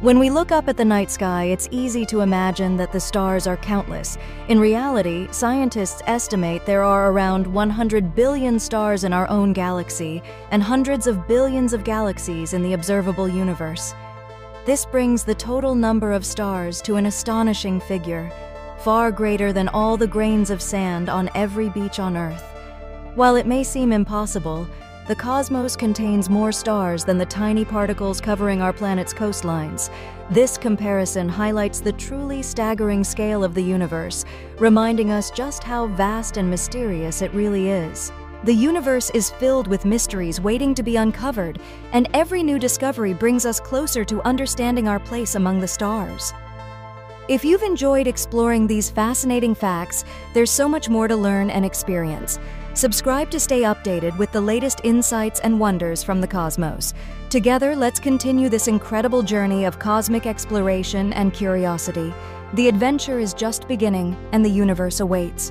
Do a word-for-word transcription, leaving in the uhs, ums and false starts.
When we look up at the night sky, it's easy to imagine that the stars are countless. In reality, scientists estimate there are around one hundred billion stars in our own galaxy and hundreds of billions of galaxies in the observable universe. This brings the total number of stars to an astonishing figure, far greater than all the grains of sand on every beach on Earth. While it may seem impossible, the cosmos contains more stars than the tiny particles covering our planet's coastlines. This comparison highlights the truly staggering scale of the universe, reminding us just how vast and mysterious it really is. The universe is filled with mysteries waiting to be uncovered, and every new discovery brings us closer to understanding our place among the stars. If you've enjoyed exploring these fascinating facts, there's so much more to learn and experience. Subscribe to stay updated with the latest insights and wonders from the cosmos. Together, let's continue this incredible journey of cosmic exploration and curiosity. The adventure is just beginning, and the universe awaits.